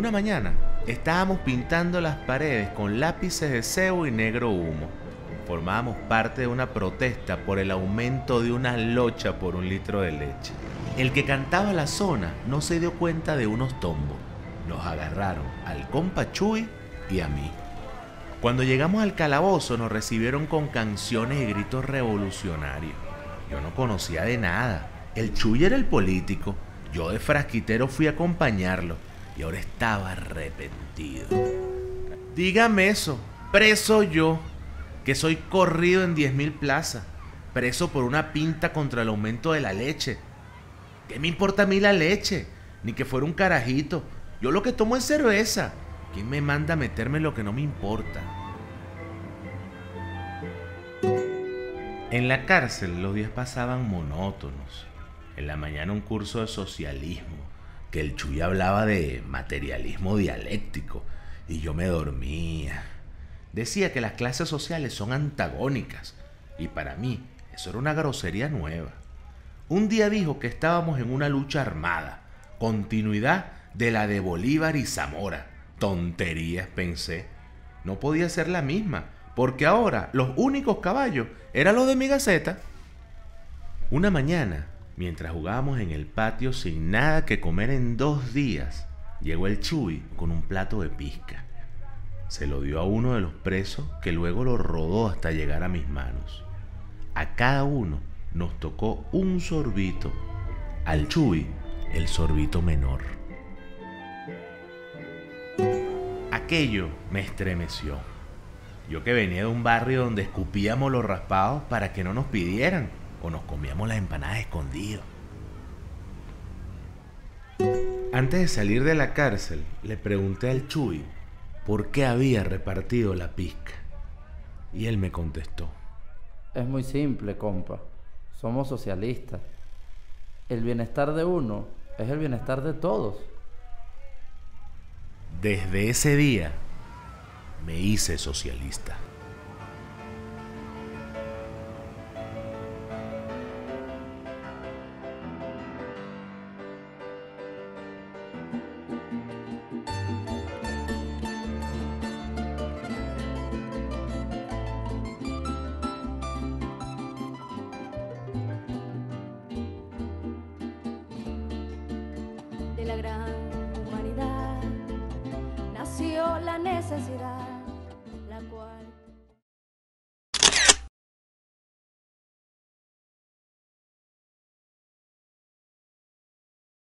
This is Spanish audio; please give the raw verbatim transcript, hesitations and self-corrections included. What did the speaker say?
Una mañana estábamos pintando las paredes con lápices de cebo y negro humo. Formábamos parte de una protesta por el aumento de una locha por un litro de leche. El que cantaba la zona no se dio cuenta de unos tombos. Nos agarraron al compa Chuy y a mí. Cuando llegamos al calabozo nos recibieron con canciones y gritos revolucionarios. Yo no conocía de nada. El Chuy era el político. Yo de frasquitero fui a acompañarlo. Y ahora estaba arrepentido. Dígame eso. Preso yo. Que soy corrido en diez mil plazas. Preso por una pinta contra el aumento de la leche. ¿Qué me importa a mí la leche? Ni que fuera un carajito. Yo lo que tomo es cerveza. ¿Quién me manda a meterme lo que no me importa? En la cárcel los días pasaban monótonos. En la mañana un curso de socialismo, que el Chuy hablaba de materialismo dialéctico, y yo me dormía. Decía que las clases sociales son antagónicas, y para mí eso era una grosería nueva. Un día dijo que estábamos en una lucha armada, continuidad de la de Bolívar y Zamora. Tonterías, pensé. No podía ser la misma, porque ahora los únicos caballos eran los de mi gaceta. Una mañana, mientras jugábamos en el patio sin nada que comer en dos días, llegó el Chuy con un plato de pizca. Se lo dio a uno de los presos, que luego lo rodó hasta llegar a mis manos. A cada uno nos tocó un sorbito. Al Chuy, el sorbito menor. Aquello me estremeció. Yo que venía de un barrio donde escupíamos los raspados para que no nos pidieran, o nos comíamos las empanadas escondidas. Antes de salir de la cárcel, le pregunté al Chuy por qué había repartido la pizca. Y él me contestó. Es muy simple, compa. Somos socialistas. El bienestar de uno es el bienestar de todos. Desde ese día, me hice socialista. De la gran humanidad. La necesidad, la cual...